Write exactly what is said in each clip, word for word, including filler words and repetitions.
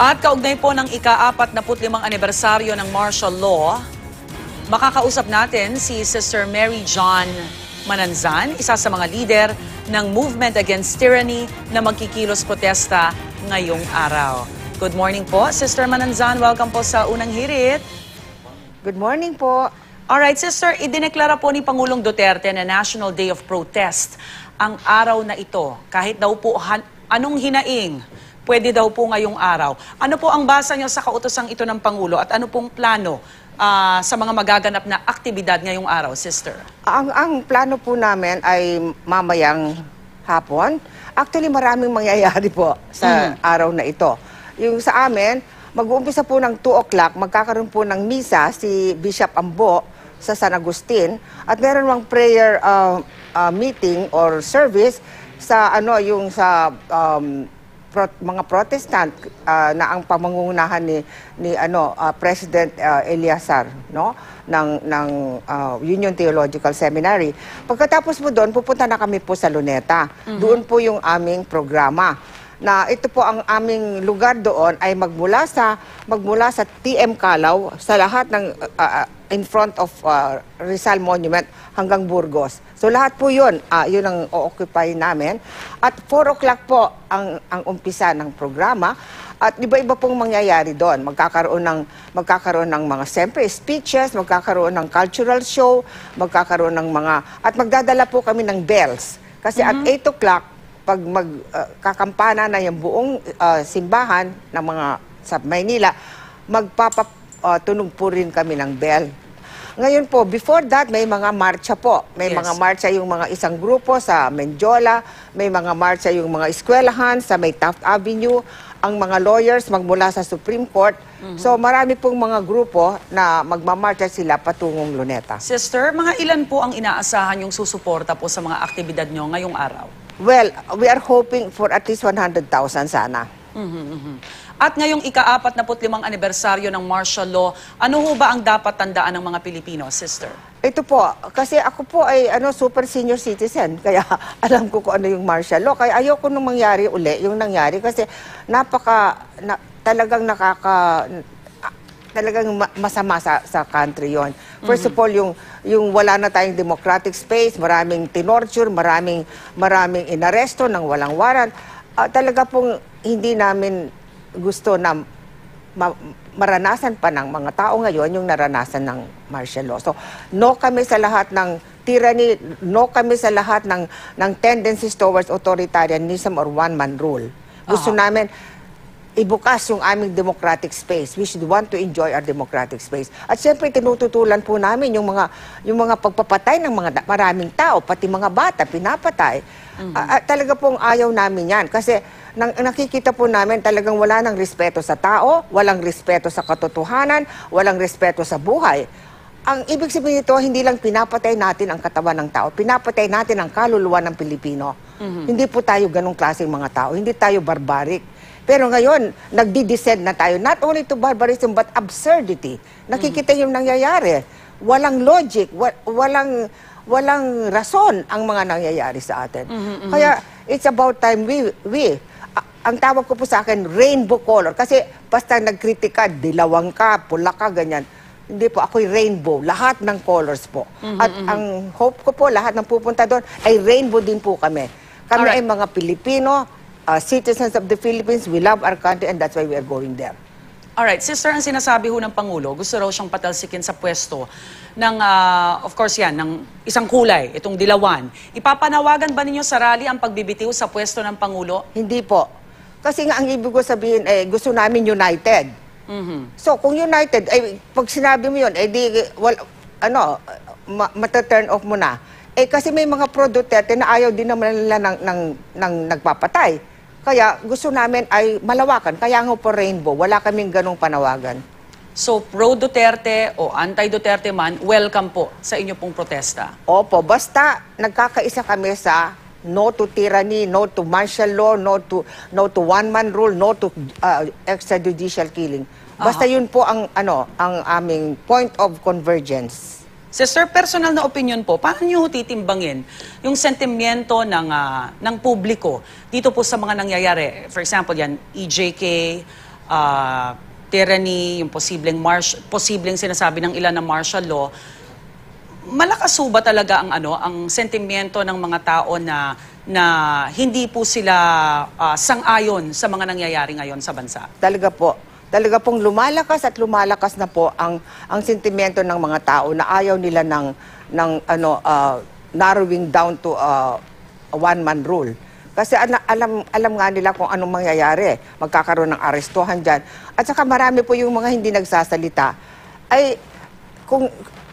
At kaugnay po ng ika-apatnapu't limang anibersaryo ng martial law, makakausap natin si Sister Mary John Mananzan, isa sa mga lider ng Movement Against Tyranny na magkikilos protesta ngayong araw. Good morning po, Sister Mananzan. Welcome po sa Unang Hirit. Good morning po. Alright, Sister, idineklara po ni Pangulong Duterte na National Day of Protest ang araw na ito. Kahit daw po anong hinaing, pwede daw po ngayong araw. Ano po ang basa niyo sa kautosang ito ng Pangulo at ano pong plano uh, sa mga magaganap na aktibidad ngayong araw, Sister? Ang, ang plano po namin ay mamayang hapon. Actually, maraming mangyayari po sa mm. araw na ito. Yung sa amin, mag-uumpisa po ng two o'clock, magkakaroon po ng misa si Bishop Ambo sa San Agustin at meron mang prayer uh, uh, meeting or service sa ano yung sa... Um, mga Protestant uh, na ang pamangunahan ni ni ano uh, President uh, Eleazar no ng ng uh, Union Theological Seminary. Pagkatapos po doon pupunta na kami po sa Luneta. Mm-hmm. Doon po yung aming programa. Na ito po ang aming lugar doon ay magmula sa magmula sa T M Kalaw sa lahat ng uh, in front of uh, Rizal Monument hanggang Burgos. So lahat po 'yun, uh, 'yun ang o-occupy namin. At four o'clock po ang ang umpisa ng programa at iba-iba pong mangyayari doon. Magkakaroon ng magkakaroon ng mga siyempre speeches, magkakaroon ng cultural show, magkakaroon ng mga at magdadala po kami ng bells kasi mm-hmm. at eight o'clock pag magkakampana uh, na yung buong uh, simbahan ng mga sa Maynila, magpapatunog uh, po rin kami ng bell. Ngayon po, before that, may mga marcha po. May yes. mga marcha yung mga isang grupo sa Menjola, may mga marcha yung mga eskwelahan sa may Taft Avenue, ang mga lawyers magmula sa Supreme Court. Mm-hmm. So marami pong mga grupo na magmamarcha sila patungong Luneta. Sister, mga ilan po ang inaasahan yung susuporta po sa mga aktibidad nyo ngayong araw? Well, we are hoping for at least one hundred thousand sana. Mm-hmm, mm-hmm. At ngayong ika-apatnapu't limang anibersaryo ng martial law, ano ho ba ang dapat tandaan ng mga Pilipino, Sister? Ito po, kasi ako po ay ano super senior citizen, kaya alam ko kung ano yung martial law. Kaya ayoko nung mangyari uli yung nangyari kasi napaka, na, talagang nakaka... talagang masama sa, sa country yon. First mm-hmm. of all, yung, yung wala na tayong democratic space, maraming tinorture, maraming, maraming inaresto ng walang warrant. Uh, talaga pong hindi namin gusto na ma maranasan pa ng mga tao ngayon yung naranasan ng martial law. So, no kami sa lahat ng tyranny, no kami sa lahat ng, ng tendencies towards authoritarianism or one-man rule. Gusto uh-huh. namin ibukas yung aming democratic space. We should want to enjoy our democratic space. At siyempre, tinututulan po namin yung mga, yung mga pagpapatay ng mga maraming tao, pati mga bata, pinapatay. Mm-hmm. uh, uh, talaga pong ayaw namin yan. Kasi nang, nakikita po namin talagang wala ng respeto sa tao, walang respeto sa katotohanan, walang respeto sa buhay. Ang ibig sabihin nito, hindi lang pinapatay natin ang katawan ng tao, pinapatay natin ang kaluluwa ng Pilipino. Mm-hmm. Hindi po tayo ganong klaseng mga tao, hindi tayo barbaric. Pero ngayon, nagdi-descend na tayo, not only to barbarism, but absurdity. Nakikita yung nangyayari. Walang logic, wa walang, walang rason ang mga nangyayari sa atin. Mm-hmm, mm-hmm. Kaya, it's about time we, we uh, ang tawag ko po sa akin, rainbow color. Kasi, basta nagkritika, dilawang ka, pula ka, ganyan. Hindi po, ako'y rainbow. Lahat ng colors po. Mm-hmm, At mm-hmm. ang hope ko po, lahat ng pupunta doon, ay rainbow din po kami. Kami Alright. ay mga Pilipino, Uh, citizens of the Philippines, we love our country and that's why we are going there. Alright, Sister, ang sinasabi ho ng Pangulo, gusto raw siyang patalsikin sa pwesto ng, uh, of course yan, ng isang kulay, itong dilawan. Ipapanawagan ba ninyo sa rally ang pagbibitiw sa pwesto ng Pangulo? Hindi po. Kasi nga ang ibig ko sabihin, eh, gusto namin united. Mm-hmm. So, kung united, eh, pag sinabi mo yun, eh, di, well, ano, ma mataturn off mo na. Eh, kasi may mga pro-Duterte na ayaw din naman nila ng, ng, ng nagpapatay. Kaya gusto namin ay malawakan. Kaya nga po rainbow. Wala kaming ganong panawagan. So pro-Duterte o anti-Duterte man, welcome po sa inyo pong protesta. Opo, basta nagkakaisa kami sa no to tyranny, no to martial law, no to, no to one-man rule, no to uh, extrajudicial killing. Basta Aha. yun po ang, ano, ang aming point of convergence. Sister, personal na opinion po, paano nyo titimbangin yung sentimiento ng, uh, ng publiko dito po sa mga nangyayari? For example, yan, E J K, uh, tyranny, yung posibleng, posibleng sinasabi ng ilan na martial law, malakas po ba talaga ang, ano, ang sentimiento ng mga tao na, na hindi po sila uh, sang-ayon sa mga nangyayari ngayon sa bansa? Talaga po. Talaga pong lumalakas at lumalakas na po ang, ang sentimiento ng mga tao na ayaw nila ng, ng ano, uh, narrowing down to uh, a one-man rule. Kasi alam, alam nga nila kung anong mangyayari. Magkakaroon ng arestuhan dyan. At saka marami po yung mga hindi nagsasalita. Ay, kung...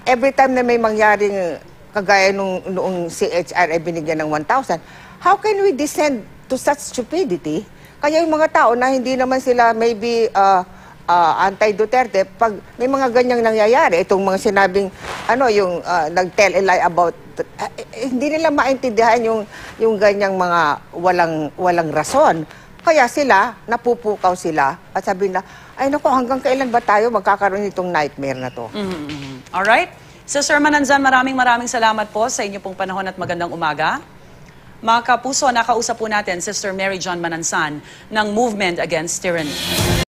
every time na may mangyaring kagaya nung, nung C H R ay binigyan ng one thousand, how can we descend to such stupidity? Kaya yung mga tao na hindi naman sila maybe uh, uh, anti-Duterte, pag may mga ganyang nangyayari, itong mga sinabing, ano, yung uh, nag-tell a lie about, uh, hindi nila maintindihan yung, yung ganyang mga walang, walang rason. Kaya sila, napupukaw sila at sabihin na, ay naku, hanggang kailan ba tayo magkakaroon itong nightmare na to? Mm-hmm. Alright? Sister Mananzan, maraming maraming salamat po sa inyo pong panahon at magandang umaga. Mga kapuso, nakausap po natin Sister Mary John Mananzan ng Movement Against Tyranny.